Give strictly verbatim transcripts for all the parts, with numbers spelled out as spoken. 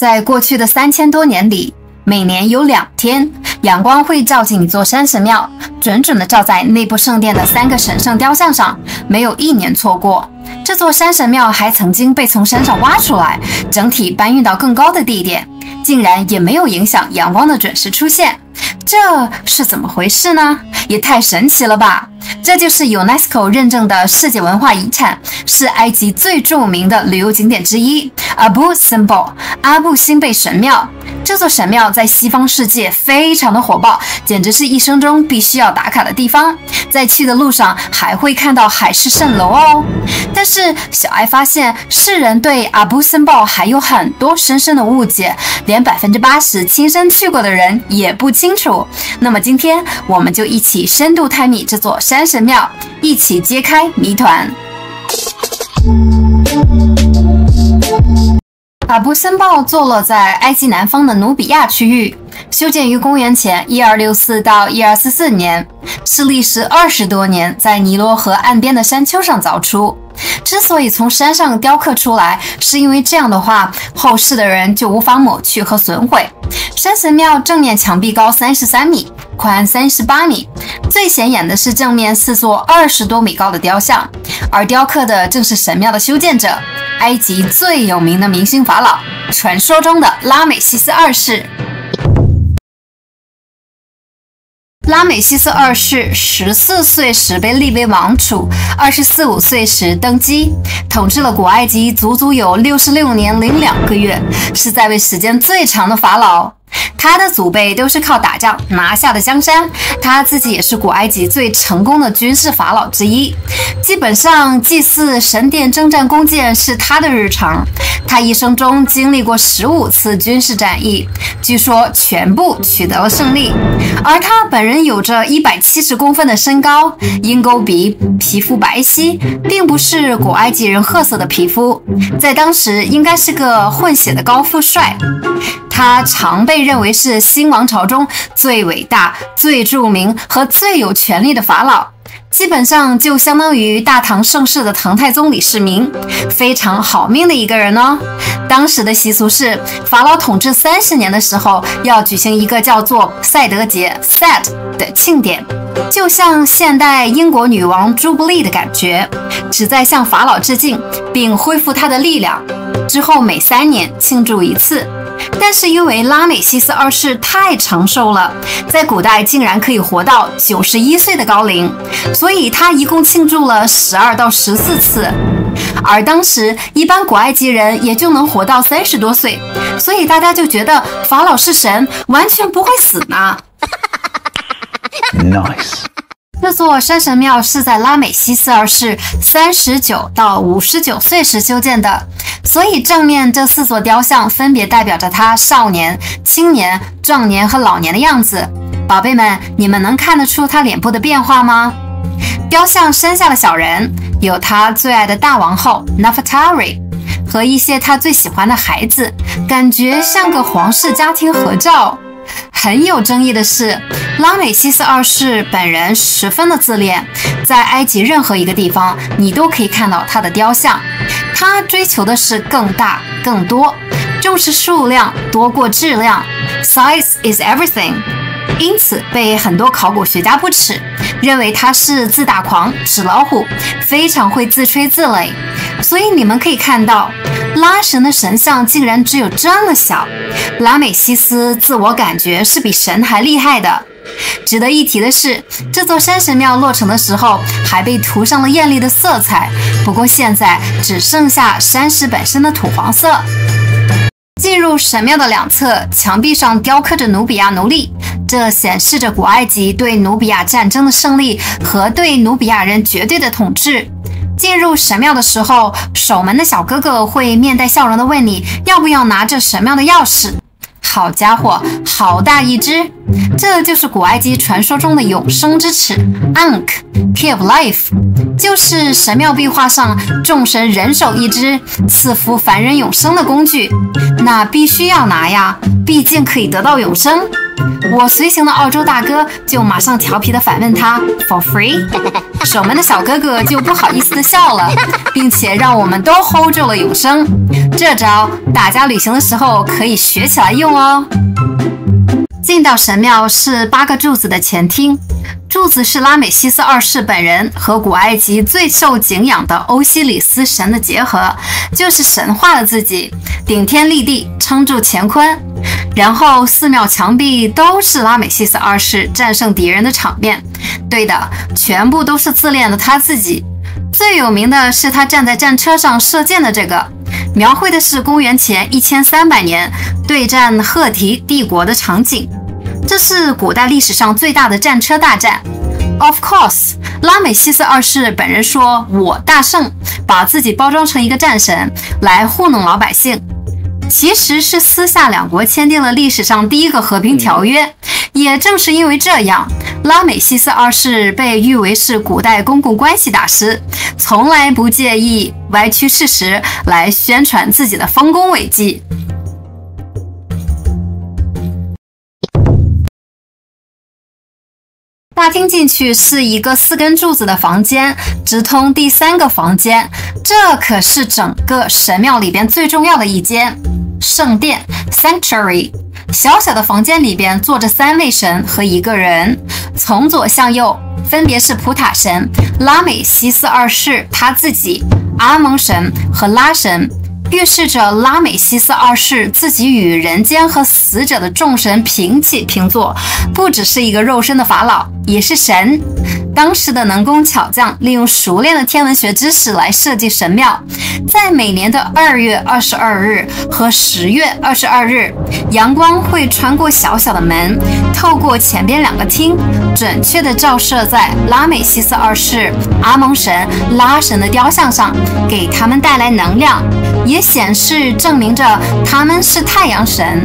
在过去的三千多年里，每年有两天，阳光会照进一座山神庙，准准的照在内部圣殿的三个神圣雕像上，没有一年错过。这座山神庙还曾经被从山上挖出来，整体搬运到更高的地点，竟然也没有影响阳光的准时出现。 这是怎么回事呢？也太神奇了吧！这就是 UNESCO 认证的世界文化遗产，是埃及最著名的旅游景点之一——阿布辛贝，阿布辛贝神庙。这座神庙在西方世界非常的火爆，简直是一生中必须要打卡的地方。在去的路上还会看到海市蜃楼哦。但是小艾发现，世人对阿布辛贝还有很多深深的误解，连 百分之八十 亲身去过的人也不清楚。 那么今天我们就一起深度探秘这座山神庙，一起揭开谜团。阿布辛贝坐落在埃及南方的努比亚区域，修建于公元前一二六四到一二四四年，是历时二十多年在尼罗河岸边的山丘上凿出。 之所以从山上雕刻出来，是因为这样的话，后世的人就无法抹去和损毁。山神庙正面墙壁高三十三米，宽三十八米，最显眼的是正面四座二十多米高的雕像，而雕刻的正是神庙的修建者，埃及最有名的明星法老，传说中的拉美西斯二世。 拉美西斯二世十四岁时被立为王储，二十四五岁时登基，统治了古埃及足足有六十六年零两个月，是在位时间最长的法老。他的祖辈都是靠打仗拿下的江山，他自己也是古埃及最成功的军事法老之一。基本上，祭祀、神殿、征战弓箭是他的日常。他一生中经历过十五次军事战役。 据说全部取得了胜利，而他本人有着一百七十公分的身高，鹰钩鼻，皮肤白皙，并不是古埃及人褐色的皮肤，在当时应该是个混血的高富帅。他常被认为是新王朝中最伟大、最著名和最有权力的法老。 基本上就相当于大唐盛世的唐太宗李世民，非常好命的一个人哦。当时的习俗是，法老统治三十年的时候，要举行一个叫做赛德节 （Set） 的庆典，就像现代英国女王朱布利的感觉，旨在向法老致敬并恢复他的力量。之后每三年庆祝一次。 但是因为拉美西斯二世太长寿了，在古代竟然可以活到九十一岁的高龄，所以他一共庆祝了十二到十四次。而当时一般古埃及人也就能活到三十多岁，所以大家就觉得法老是神，完全不会死呢。Nice。 这座山神庙是在拉美西斯二世三十九到五十九岁时修建的，所以正面这四座雕像分别代表着他少年、青年、壮年和老年的样子。宝贝们，你们能看得出他脸部的变化吗？雕像身下的小人有他最爱的大王后 Nefertari 和一些他最喜欢的孩子，感觉像个皇室家庭合照。 很有争议的是，拉美西斯二世本人十分的自恋，在埃及任何一个地方，你都可以看到他的雕像。他追求的是更大、更多，重视数量多过质量 ，size is everything。因此被很多考古学家不齿，认为他是自大狂、纸老虎，非常会自吹自擂。所以你们可以看到。 拉神的神像竟然只有这么小，拉美西斯自我感觉是比神还厉害的。值得一提的是，这座山神庙落成的时候还被涂上了艳丽的色彩，不过现在只剩下山石本身的土黄色。进入神庙的两侧，墙壁上雕刻着努比亚奴隶。 这显示着古埃及对努比亚战争的胜利和对努比亚人绝对的统治。进入神庙的时候，守门的小哥哥会面带笑容地问你要不要拿着神庙的钥匙。好家伙，好大一只！这就是古埃及传说中的永生之尺 （Ankh, Key of Life）， 就是神庙壁画上众神人手一只，赐福凡人永生的工具。那必须要拿呀，毕竟可以得到永生。 我随行的澳洲大哥就马上调皮地反问他 for free， 守门的小哥哥就不好意思地笑了，并且让我们都 hold 住了永生。这招大家旅行的时候可以学起来用哦。进到神庙是八个柱子的前厅，柱子是拉美西斯二世本人和古埃及最受敬仰的欧西里斯神的结合，就是神化了自己，顶天立地，撑住乾坤。然后寺庙墙壁都是拉美西斯二世战胜敌人的场面，对的，全部都是自恋的他自己。最有名的是他站在战车上射箭的这个。 描绘的是公元前一千三百年对战赫梯帝国的场景，这是古代历史上最大的战车大战。Of course， 拉美西斯二世本人说“我大胜”，把自己包装成一个战神来糊弄老百姓，其实是私下两国签订了历史上第一个和平条约。也正是因为这样，拉美西斯二世被誉为是古代公共关系大师，从来不介意歪曲事实来宣传自己的丰功伟绩。大厅进去是一个四根柱子的房间，直通第三个房间，这可是整个神庙里边最重要的一间圣殿 （sanctuary）。 小小的房间里边坐着三位神和一个人，从左向右分别是普塔神、拉美西斯二世他自己、阿蒙神和拉神，预示着拉美西斯二世自己与人间和死者的众神平起平坐，不只是一个肉身的法老，也是神。当时的能工巧匠利用熟练的天文学知识来设计神庙。 在每年的二月二十二日和十月二十二日，阳光会穿过小小的门，透过前边两个厅，准确的照射在拉美西斯二世、阿蒙神、拉神的雕像上，给他们带来能量，也显示证明着他们是太阳神。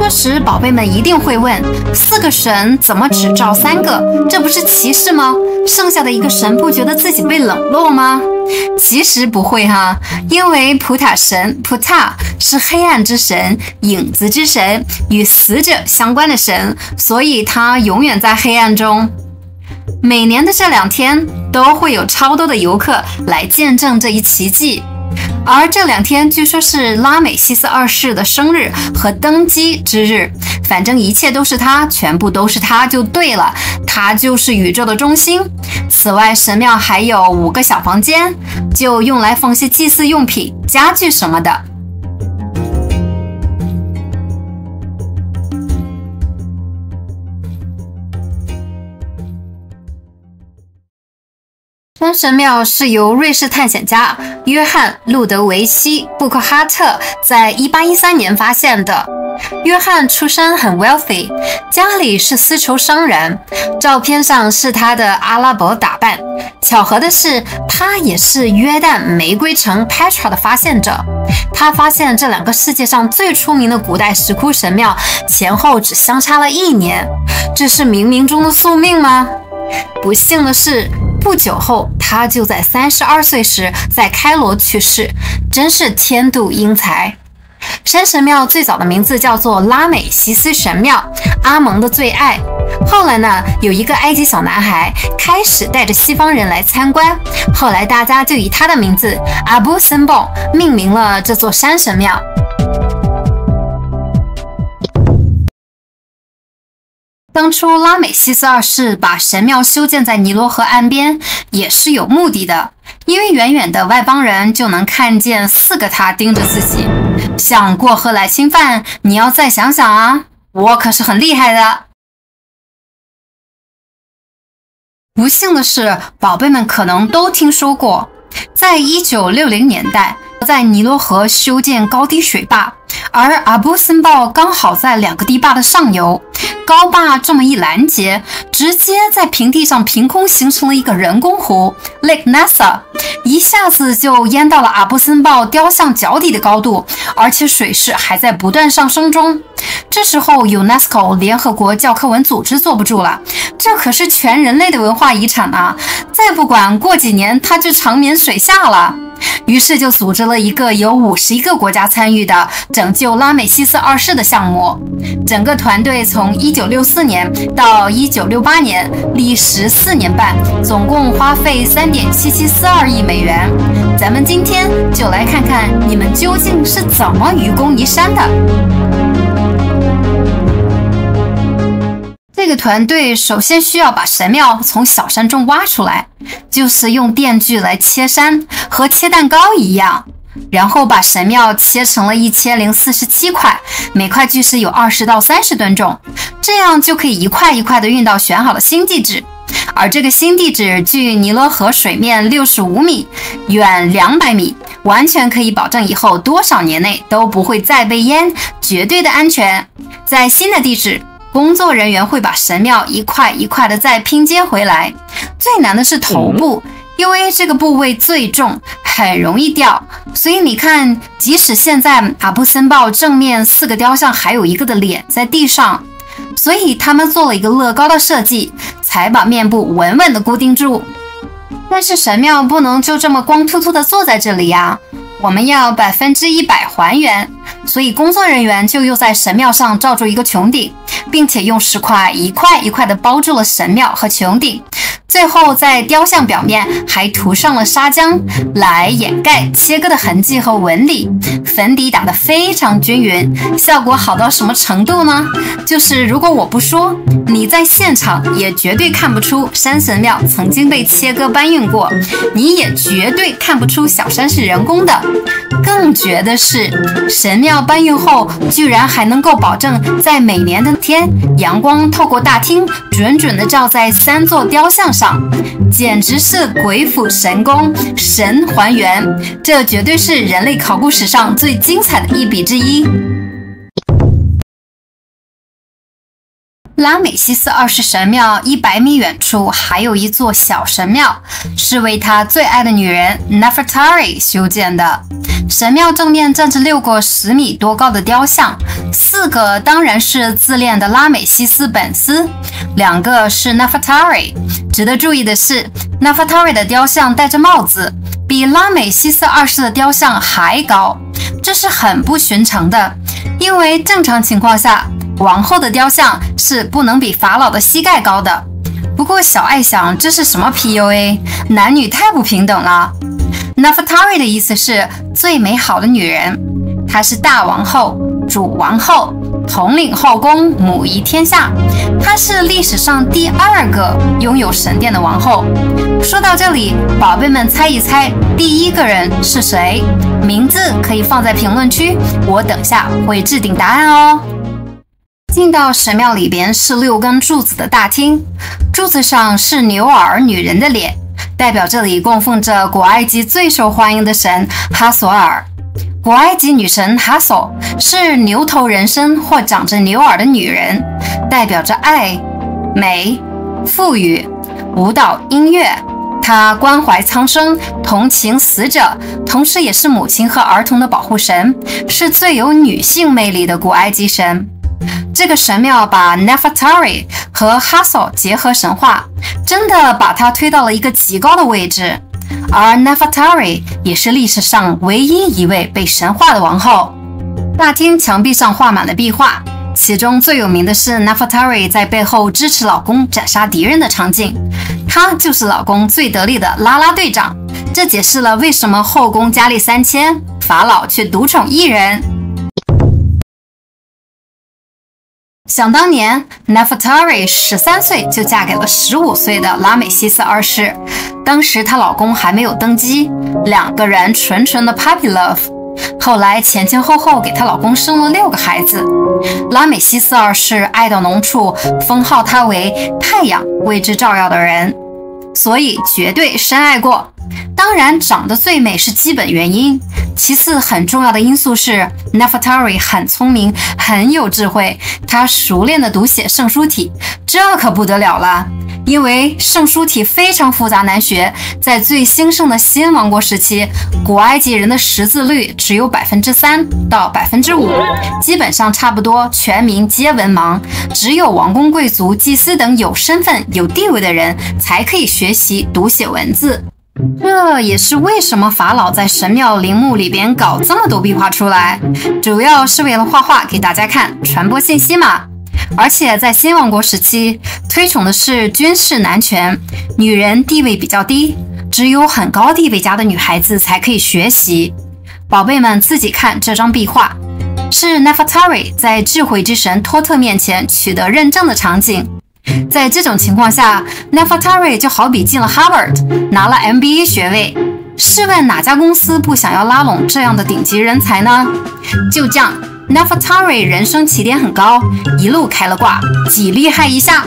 这时，宝贝们一定会问：四个神怎么只照三个？这不是歧视吗？ 剩下的一个神不觉得自己被冷落吗？其实不会哈、啊，因为普塔神普塔是黑暗之神、影子之神与死者相关的神，所以他永远在黑暗中。每年的这两天都会有超多的游客来见证这一奇迹，而这两天据说是拉美西斯二世的生日和登基之日。 反正一切都是他，全部都是他就对了，他就是宇宙的中心。此外，神庙还有五个小房间，就用来放些祭祀用品、家具什么的。山神庙是由瑞士探险家约翰·路德维希·布克哈特在一八一三年发现的。 约翰出身很 wealthy， 家里是丝绸商人。照片上是他的阿拉伯打扮。巧合的是，他也是约旦玫瑰城 Petra 的发现者。他发现这两个世界上最出名的古代石窟神庙前后只相差了一年，这是冥冥中的宿命吗？不幸的是，不久后他就在三十二岁时在开罗去世，真是天妒英才。 山神庙最早的名字叫做拉美西斯神庙，阿蒙的最爱。后来呢，有一个埃及小男孩开始带着西方人来参观，后来大家就以他的名字阿布森蹦命名了这座山神庙。当初拉美西斯二世把神庙修建在尼罗河岸边，也是有目的的，因为远远的外邦人就能看见四个他盯着自己。 想过河来侵犯，你要再想想啊！我可是很厉害的。不幸的是，宝贝们可能都听说过，在一九六零年代，在尼罗河修建高低水坝，而阿布森鲍刚好在两个低坝的上游，高坝这么一拦截，直接在平地上凭空形成了一个人工湖 Lake Nasser。 一下子就淹到了阿布森鲍雕像脚底的高度，而且水势还在不断上升中。这时候 UNESCO 联合国教科文组织坐不住了，这可是全人类的文化遗产啊！再不管过几年，它就长眠水下了。于是就组织了一个由五十一个国家参与的拯救拉美西斯二世的项目。整个团队从一九六四年到一九六八年，历时四年半，总共花费三点七七四二亿美元。咱们今天就来看看你们究竟是怎么愚公移山的。 这个团队首先需要把神庙从小山中挖出来，就是用电锯来切山，和切蛋糕一样。然后把神庙切成了一千零四十七块，每块巨石有二十到三十吨重，这样就可以一块一块的运到选好的新地址。而这个新地址距尼罗河水面六十五米，远两百米，完全可以保证以后多少年内都不会再被淹，绝对的安全。在新的地址。 工作人员会把神庙一块一块的再拼接回来，最难的是头部，因为这个部位最重，很容易掉。所以你看，即使现在阿布森堡正面四个雕像还有一个的脸在地上，所以他们做了一个乐高的设计，才把面部稳稳的固定住。但是神庙不能就这么光秃秃的坐在这里呀、啊。 我们要百分之一百还原，所以工作人员就又在神庙上罩住一个穹顶，并且用石块一块一块的包住了神庙和穹顶，最后在雕像表面还涂上了砂浆来掩盖切割的痕迹和纹理，粉底打得非常均匀，效果好到什么程度呢？就是如果我不说，你在现场也绝对看不出山神庙曾经被切割搬运过，你也绝对看不出小山是人工的。 更绝的是，神庙搬运后，居然还能够保证在每年的天，阳光透过大厅，准准的照在三座雕像上，简直是鬼斧神工，神还原！这绝对是人类考古史上最精彩的一笔之一。拉美西斯二世神庙一百米远处还有一座小神庙，是为他最爱的女人 Nefertari 修建的。 神庙正面站着六个十米多高的雕像，四个当然是自恋的拉美西斯本斯，两个是 Nefertari。值得注意的是 ，Nefertari 的雕像戴着帽子，比拉美西斯二世的雕像还高，这是很不寻常的。因为正常情况下，王后的雕像是不能比法老的膝盖高的。不过小爱想，这是什么 P U A？ 男女太不平等了。 Nefertari 的意思是最美好的女人，她是大王后、主王后，统领后宫，母仪天下。她是历史上第二个拥有神殿的王后。说到这里，宝贝们猜一猜，第一个人是谁？名字可以放在评论区，我等下会置顶答案哦。进到神庙里边是六根柱子的大厅，柱子上是牛耳女人的脸。 代表这里供奉着古埃及最受欢迎的神哈索尔。古埃及女神哈索是牛头人身或长着牛耳的女人，代表着爱、美、富裕、舞蹈、音乐。她关怀苍生，同情死者，同时也是母亲和儿童的保护神，是最有女性魅力的古埃及神。 这个神庙把 Nefertari 和 Hathor 结合神话，真的把它推到了一个极高的位置。而 Nefertari 也是历史上唯一一位被神化的王后。大厅墙壁上画满了壁画，其中最有名的是 Nefertari 在背后支持老公斩杀敌人的场景，她就是老公最得力的拉拉队长。这解释了为什么后宫佳丽三千，法老却独宠一人。 想当年 ，Nefertari 十三岁就嫁给了十五岁的拉美西斯二世，当时她老公还没有登基，两个人纯纯的 puppy love。后来前前后后给她老公生了六个孩子。拉美西斯二世爱到浓处，封号她为太阳为之照耀的人，所以绝对深爱过。当然，长得最美是基本原因。 其次，很重要的因素是 Nefertari 很聪明，很有智慧。她熟练地读写圣书体，这可不得了了。因为圣书体非常复杂难学，在最兴盛的新王国时期，古埃及人的识字率只有百分之三到百分之五，基本上差不多全民皆文盲。只有王公贵族、祭司等有身份、有地位的人才可以学习读写文字。这也是为什么法老在神庙陵墓里边搞这么多壁画出来，主要是为了画画给大家看，传播信息嘛。而且在新王国时期，推崇的是军事男权，女人地位比较低，只有很高地位家的女孩子才可以学习。宝贝们自己看这张壁画，是 Nefertari 在智慧之神托特面前取得认证的场景。 在这种情况下 ，Nefertari 就好比进了 哈佛德， 拿了 M B A 学位。试问哪家公司不想要拉拢这样的顶级人才呢？就这样 ，Nefertari 人生起点很高，一路开了挂，几厉害一下。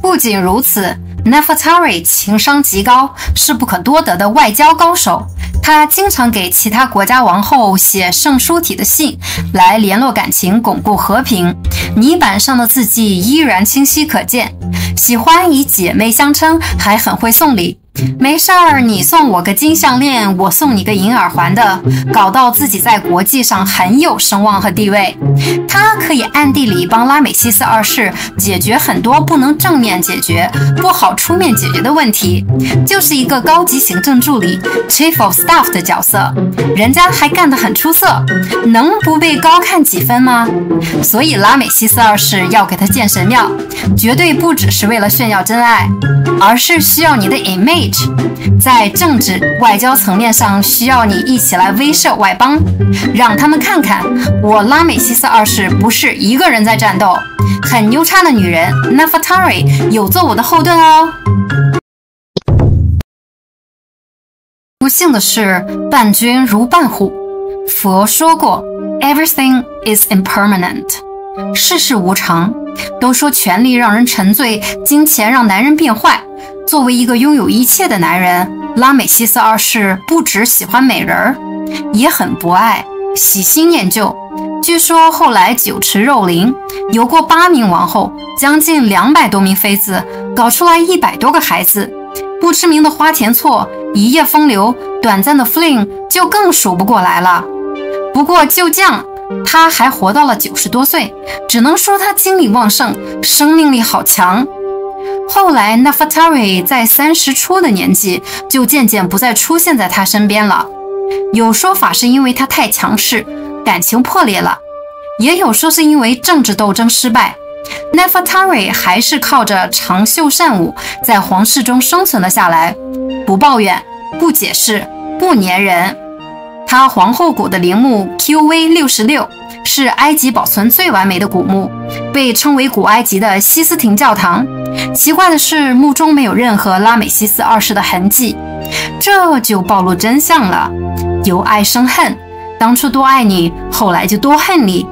不仅如此 ，Nefertari 情商极高，是不可多得的外交高手。她经常给其他国家王后写圣书体的信，来联络感情，巩固和平。 泥板上的字迹依然清晰可见，喜欢以姐妹相称，还很会送礼。没事儿，你送我个金项链，我送你个银耳环的，搞到自己在国际上很有声望和地位。他可以暗地里帮拉美西斯二世解决很多不能正面解决、不好出面解决的问题，就是一个高级行政助理 （Chief of Staff） 的角色。人家还干得很出色，能不被高看几分吗？所以拉美西斯二世要给他建神庙，绝对不只是为了炫耀真爱，而是需要你的 image。 在政治、外交层面上，需要你一起来威慑外邦，让他们看看我拉美西斯二世不是一个人在战斗。很牛叉的女人 Nefertari 有做我的后盾哦。不幸的是，伴君如伴虎。佛说过 ，Everything is impermanent， 世事无常。都说权力让人沉醉，金钱让男人变坏。 作为一个拥有一切的男人，拉美西斯二世不只喜欢美人儿，也很博爱，喜新厌旧。据说后来酒池肉林，有过八名王后，将近两百多名妃子，搞出来一百多个孩子。不知名的花田错、一夜风流、短暂的 fling 就更数不过来了。不过就这样，他还活到了九十多岁，只能说他精力旺盛，生命力好强。 后来 ，Nefertari 在三十出的年纪就渐渐不再出现在他身边了。有说法是因为他太强势，感情破裂了；也有说是因为政治斗争失败。Nefertari 还是靠着长袖善舞在皇室中生存了下来，不抱怨，不解释，不粘人。她皇后谷的陵墓 Q V 六十六是埃及保存最完美的古墓，被称为古埃及的西斯廷教堂。 奇怪的是，墓中没有任何拉美西斯二世的痕迹，这就暴露真相了。由爱生恨，当初多爱你，后来就多恨你。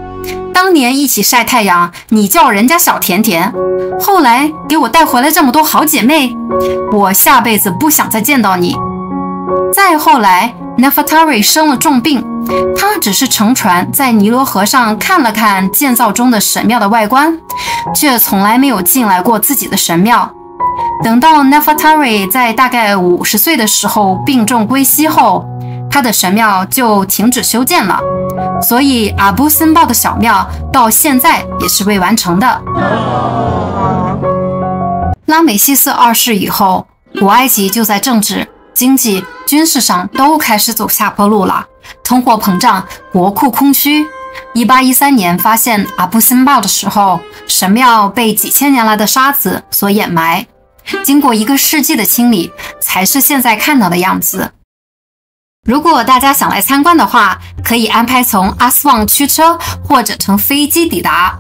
当年一起晒太阳，你叫人家小甜甜，后来给我带回来这么多好姐妹，我下辈子不想再见到你。再后来 ，Nefertari 生了重病，她只是乘船在尼罗河上看了看建造中的神庙的外观。 却从来没有进来过自己的神庙。等到 Nefertari 在大概五十岁的时候病重归西后，她的神庙就停止修建了。所以阿布森鲍的小庙到现在也是未完成的。拉美西斯二世以后，古埃及就在政治、经济、军事上都开始走下坡路了，通货膨胀，国库空虚。 一八一三年发现阿布森鲍的时候，神庙被几千年来的沙子所掩埋，经过一个世纪的清理，才是现在看到的样子。如果大家想来参观的话，可以安排从阿斯旺驱车或者乘飞机抵达。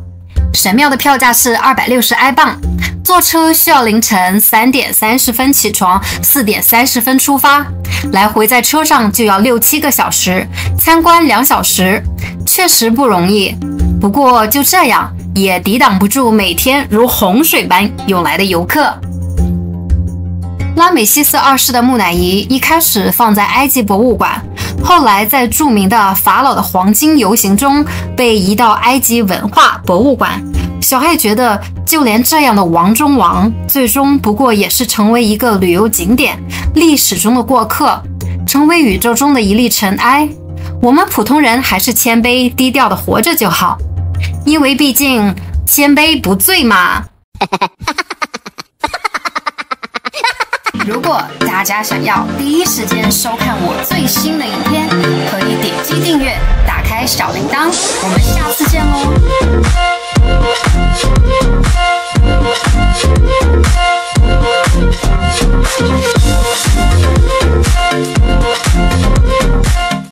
神庙的票价是二百六十埃镑，坐车需要凌晨三点三十分起床， 四点三十分出发，来回在车上就要六七个小时，参观两小时。 确实不容易，不过就这样也抵挡不住每天如洪水般涌来的游客。拉美西斯二世的木乃伊一开始放在埃及博物馆，后来在著名的法老的黄金游行中被移到埃及文化博物馆。小爱觉得，就连这样的王中王，最终不过也是成为一个旅游景点，历史中的过客，成为宇宙中的一粒尘埃。 我们普通人还是谦卑低调的活着就好，因为毕竟谦卑不罪嘛。如果大家想要第一时间收看我最新的影片，可以点击订阅，打开小铃铛。我们下次见喽！